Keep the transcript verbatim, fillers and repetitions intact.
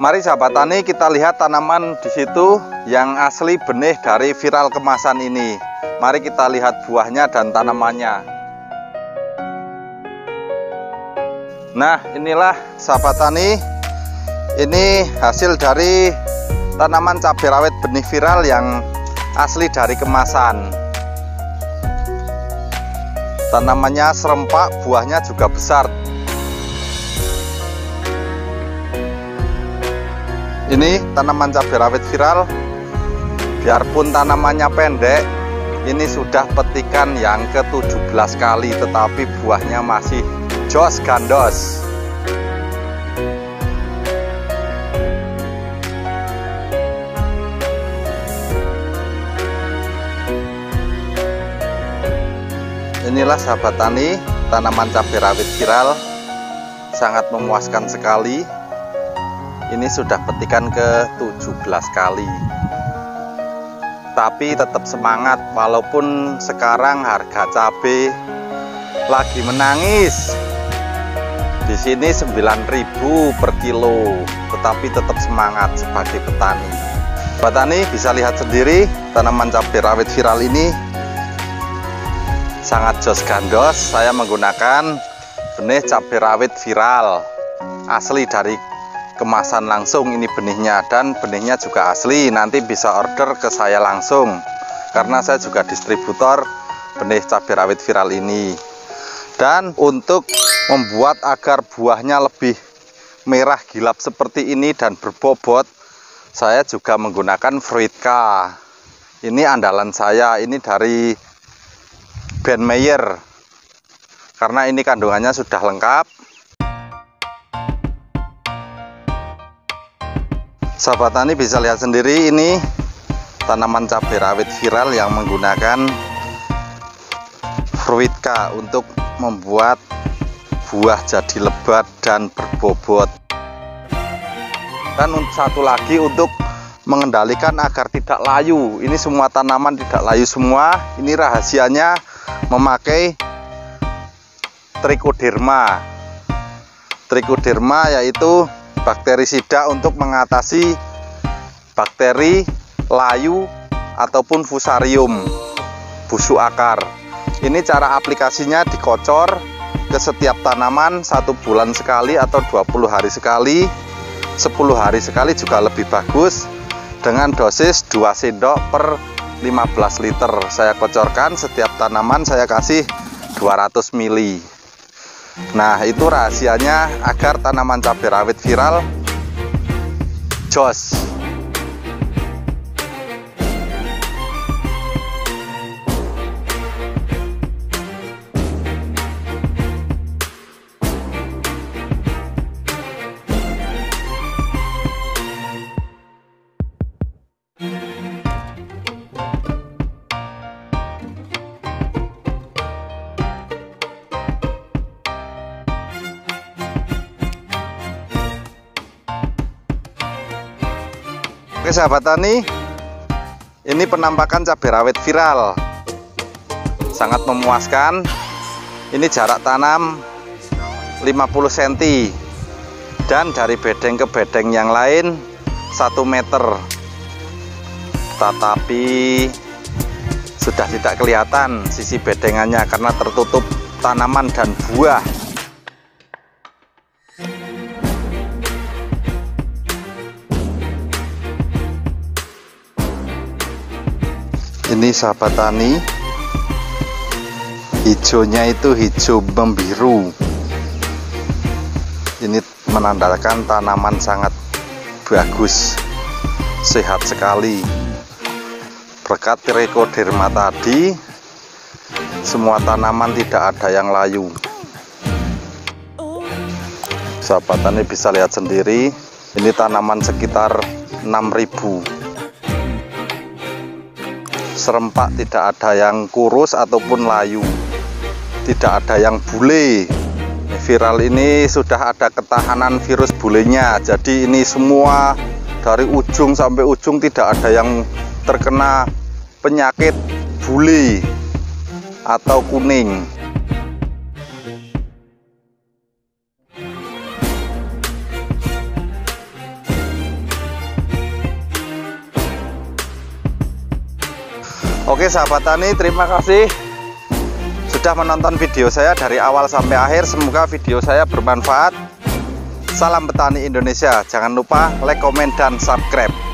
Mari sahabat tani, kita lihat tanaman di situ yang asli benih dari viral kemasan ini. Mari kita lihat buahnya dan tanamannya. Nah, inilah sahabat tani, ini hasil dari tanaman cabai rawit benih viral yang asli dari kemasan. Tanamannya serempak, buahnya juga besar. Ini tanaman cabai rawit viral, biarpun tanamannya pendek, ini sudah petikan yang ke tujuh belas kali, tetapi buahnya masih jos gandos. Inilah sahabat tani, tanaman cabai rawit viral, sangat memuaskan sekali. Ini sudah petikan ke tujuh belas kali. Tapi tetap semangat, walaupun sekarang harga cabai lagi menangis. Di sini sembilan ribu per kilo, tetapi tetap semangat sebagai petani. Petani bisa lihat sendiri tanaman cabai rawit viral ini sangat jos gandos. Saya menggunakan benih cabai rawit viral asli dari kemasan langsung ini benihnya, dan benihnya juga asli. Nanti bisa order ke saya langsung karena saya juga distributor benih cabai rawit viral ini. Dan untuk membuat agar buahnya lebih merah gilap seperti ini dan berbobot, saya juga menggunakan Fruit K. Ini andalan saya, ini dari Ben Meyer, karena ini kandungannya sudah lengkap. Sahabat tani bisa lihat sendiri, ini tanaman cabai rawit viral yang menggunakan Fruit K untuk membuat buah jadi lebat dan berbobot. Dan satu lagi untuk mengendalikan agar tidak layu. Ini semua tanaman tidak layu semua. Ini rahasianya memakai Trichoderma. Trichoderma yaitu bakterisida untuk mengatasi bakteri layu ataupun fusarium, busuk akar. Ini cara aplikasinya dikocor ke setiap tanaman satu bulan sekali atau dua puluh hari sekali, sepuluh hari sekali juga lebih bagus, dengan dosis dua sendok per lima belas liter. Saya kocorkan setiap tanaman, saya kasih dua ratus mili. Nah, itu rahasianya agar tanaman cabai rawit viral jos. Oke sahabat tani, ini penampakan cabai rawit viral, sangat memuaskan. Ini jarak tanam lima puluh sentimeter, dan dari bedeng ke bedeng yang lain satu meter. Tetapi sudah tidak kelihatan sisi bedengannya karena tertutup tanaman dan buah. Ini sahabat tani, hijaunya itu hijau membiru. Ini menandakan tanaman sangat bagus, sehat sekali. Berkat Trichoderma tadi, semua tanaman tidak ada yang layu. Sahabat tani bisa lihat sendiri, ini tanaman sekitar enam ribu. Serempak, tidak ada yang kurus ataupun layu, tidak ada yang bule. Viral ini sudah ada ketahanan virus bulenya, jadi ini semua dari ujung sampai ujung tidak ada yang terkena penyakit bule atau kuning. Oke sahabat tani, terima kasih sudah menonton video saya dari awal sampai akhir. Semoga video saya bermanfaat. Salam petani Indonesia. Jangan lupa like, komen, dan subscribe.